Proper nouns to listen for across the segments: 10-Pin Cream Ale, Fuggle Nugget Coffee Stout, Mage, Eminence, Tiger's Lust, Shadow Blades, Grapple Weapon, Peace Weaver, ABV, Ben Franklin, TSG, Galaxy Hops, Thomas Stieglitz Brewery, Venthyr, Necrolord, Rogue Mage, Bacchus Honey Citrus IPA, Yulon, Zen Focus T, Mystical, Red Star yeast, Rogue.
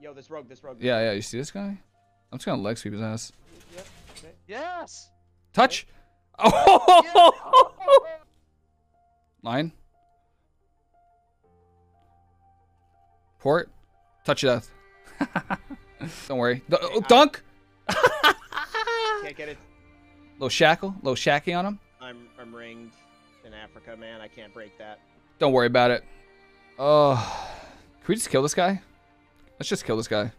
Yo, this rogue, this rogue. Yeah, yeah, you see this guy? I'm just gonna leg sweep his ass. Yep. Okay. Yes! Touch! Okay. Oh! Yeah. Line. Port. Touch your death. Don't worry. Okay, dunk! Can't get it. Low shackle, low shacky on him. I'm ringed in Africa, man. I can't break that. Don't worry about it. Oh, can we just kill this guy? Let's just kill this guy.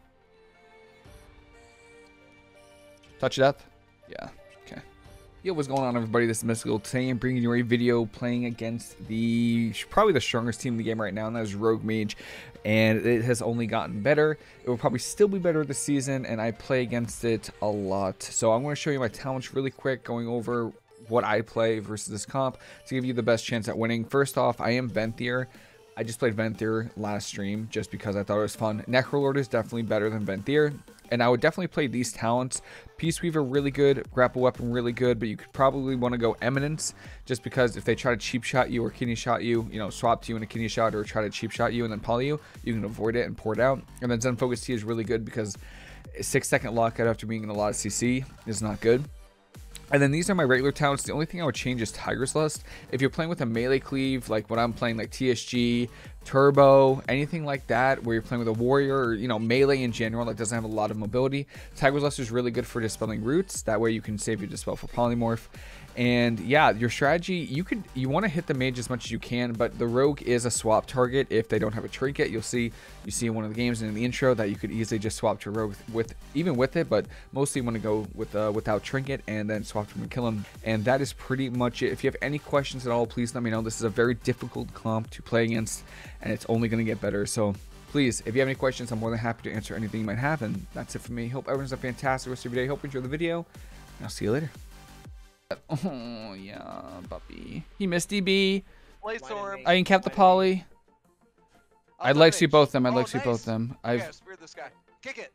Touch death. Yeah. Okay. Yo, what's going on, everybody? This is Mystical. Today I'm bringing you a video playing against probably the strongest team in the game right now, and that is Rogue Mage. And it has only gotten better. It will probably still be better this season, and I play against it a lot. So I'm going to show you my talents really quick, going over what I play versus this comp to give you the best chance at winning. First off, I am Venthyr. I just played Venthyr last stream just because I thought it was fun. Necrolord is definitely better than Venthyr, and I would definitely play these talents. Peace Weaver, really good. Grapple Weapon, really good. But you could probably want to go Eminence, just because if they try to cheap shot you or kidney shot you, you know, swap to you in a kidney shot or try to cheap shot you and then poly you, you can avoid it and pour it out. And then Zen Focus T is really good because 6-second lockout after being in a lot of CC is not good. And then these are my regular talents. The only thing I would change is Tiger's Lust. If you're playing with a melee cleave, like when I'm playing like TSG, Turbo, anything like that, where you're playing with a warrior or, you know, melee in general that doesn't have a lot of mobility, Tiger's Lust is really good for dispelling roots. That way you can save your dispel for polymorph. And yeah, your strategy, you want to hit the mage as much as you can, but the rogue is a swap target if they don't have a trinket. You'll see, you see in one of the games and in the intro that you could easily just swap to rogue with it, but mostly you want to go with without trinket and then swap to him and kill him. And that is pretty much it. If you have any questions at all, please let me know. This is a very difficult comp to play against, and it's only going to get better. So please, if you have any questions, I'm more than happy to answer anything you might have. And that's it for me. Hope everyone's a fantastic rest of your day. Hope you enjoy the video, and I'll see you later. Oh, yeah, puppy. He missed DB. I can cap the poly. I'd like to see both them. I'd like to see both them. Yeah, spear this guy. Kick it.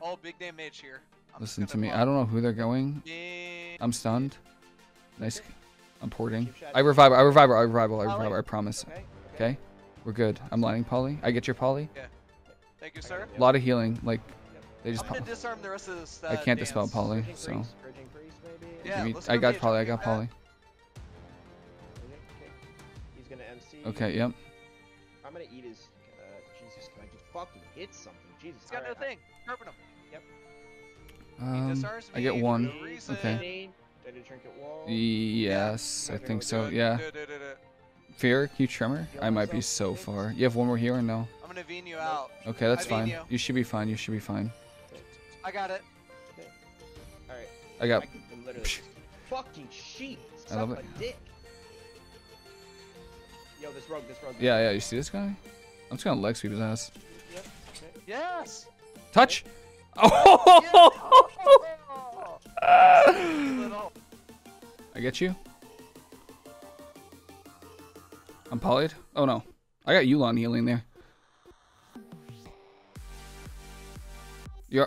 Oh, big damn mage here. Listen to me. I don't know who they're going. I'm stunned. Nice. I'm porting. I revive. I promise. Okay. We're good. I'm lining poly. I get your poly. Yeah. Thank you, sir. A lot of healing. Like, they just. I'm gonna disarm the rest of this. I can't dispel poly, so. Yeah, I got poly. I got poly. He's gonna MC. Okay, yep. I'm gonna eat his. Jesus, can I just fucking hit something? Jesus. He's got no thing. Carping him. Yep. I get one. Okay. Yes, I think so. Yeah. Fear, can you tremor? I might be so far. You have one more here or no? I'm gonna veen you out. Okay, that's fine. You should be fine. You should be fine. I got it. All right. I got. Fucking sheep. I love it. Dick. Yo, this rogue, this rogue. Yeah, yeah. You see this guy? I'm just gonna leg sweep his ass. Yep. Yes. Touch. Oh. I get you. I'm polyed. Oh no, I got Yulon healing there.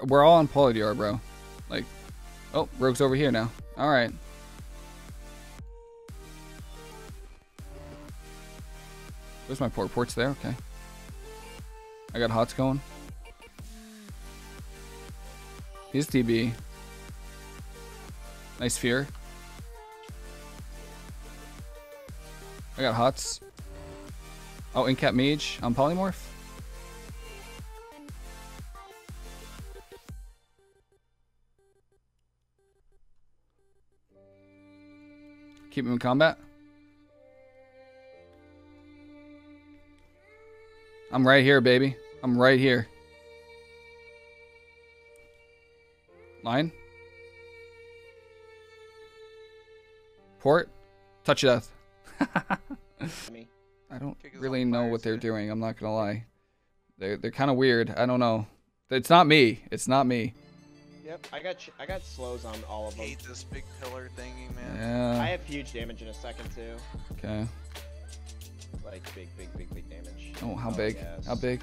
We're all on poly DR, bro. Like, oh, rogue's over here now. All right. Where's my port? Port's there. Okay. I got hots going. He's DB. Nice fear. I got hots. Oh, incap mage on polymorph. Keep him in combat. I'm right here, baby. I'm right here. Line. Port. Touch of death. I don't really know what they're doing. I'm not gonna lie. They're kind of weird. I don't know. It's not me. It's not me. Yep. I got slows on all of them. I hate this big pillar thingy, man. Yeah. I have huge damage in a second too. Okay. Like big damage. Oh, how big? Yes. How big?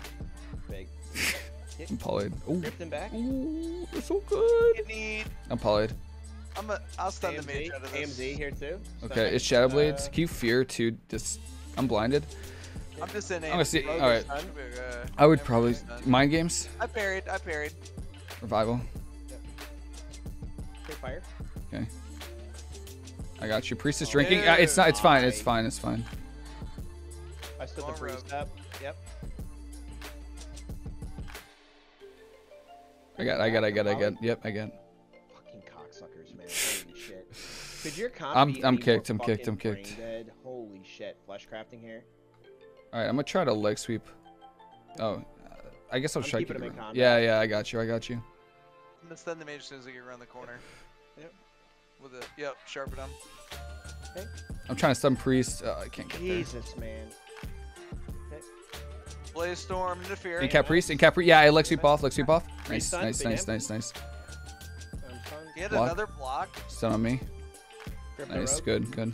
Big. I'm polyed. Ooh, they're so good. I'm polyed. I'll stun the mage out of this. AMZ here too. Okay, it's Shadow Blades. Keep fear to I'm blinded. I'm just saying. I'm gonna see. All right. I would probably mind games. I parried. I parried. Revival. Yep. Okay, fire. Okay. I got you. Priest is drinking. It's not. It's fine. It's fine. It's fine. I stood the priest up. Yep. I got. Yep. I got. Fucking cocksuckers, man. Holy shit. Could your I'm kicked. I'm kicked. I'm kicked. Holy shit. Flesh crafting here. All right. I'm gonna try to leg sweep. Oh. I guess I'll try to keep it. Yeah. Yeah. I got you. I got you. I'm gonna stun the mage as soon as I get around the corner. Yep. With a sharpen him. Okay. I'm trying to stun priest. I can't get there. Jesus, man. Okay. Blaze storm interfere. And cap priest. And cap priest. Yeah, I leg sweep off. Leg sweep off. Nice. Stun, nice. Nice. Nice. Nice. He had another block. Stun on me. Grip nice. Good. Good.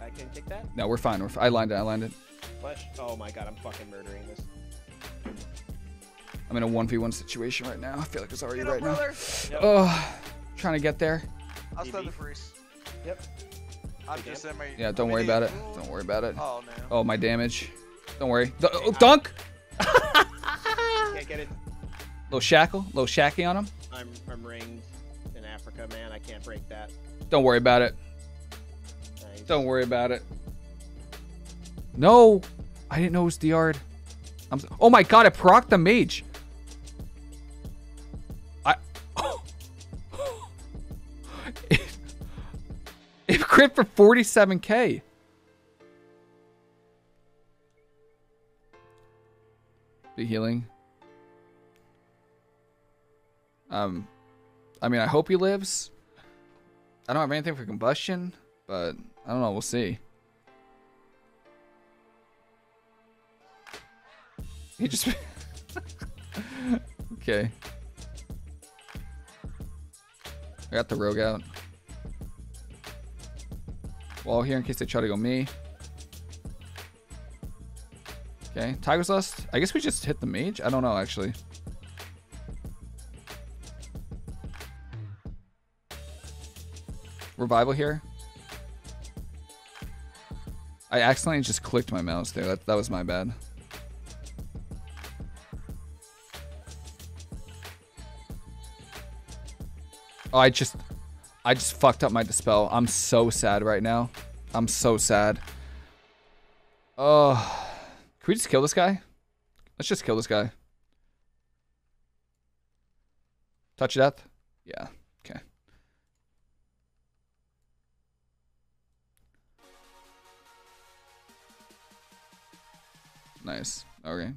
I can kick that. No, we're fine. I lined it. I lined it. Flesh. Oh my god, I'm fucking murdering this. I'm in a 1v1 situation right now. I feel like it's already right now. Yep. Oh, trying to get there. I'll stun the priest. Yep. I'm just in my, yeah, don't worry about it. Don't worry about it. Oh, no. Oh, my damage. Don't worry. Oh, dunk! Can't get it. Little shackle. Little shacky on him. I'm ringed in Africa, man. I can't break that. Don't worry about it. Nice. Don't worry about it. No! I didn't know it was DR'd. Oh my god, I proc'd the mage. It crit for 47k. Be healing. I mean, I hope he lives. I don't have anything for combustion, but I don't know, we'll see. He just okay. I got the rogue out. Wall here in case they try to go me. Okay, Tiger's Lust. I guess we just hit the mage. I don't know actually. Revival here. I accidentally just clicked my mouse there. That was my bad. Oh, I just fucked up my dispel. I'm so sad right now. I'm so sad. Oh, can we just kill this guy? Let's just kill this guy. Touch of death? Yeah. Okay. Nice. Okay.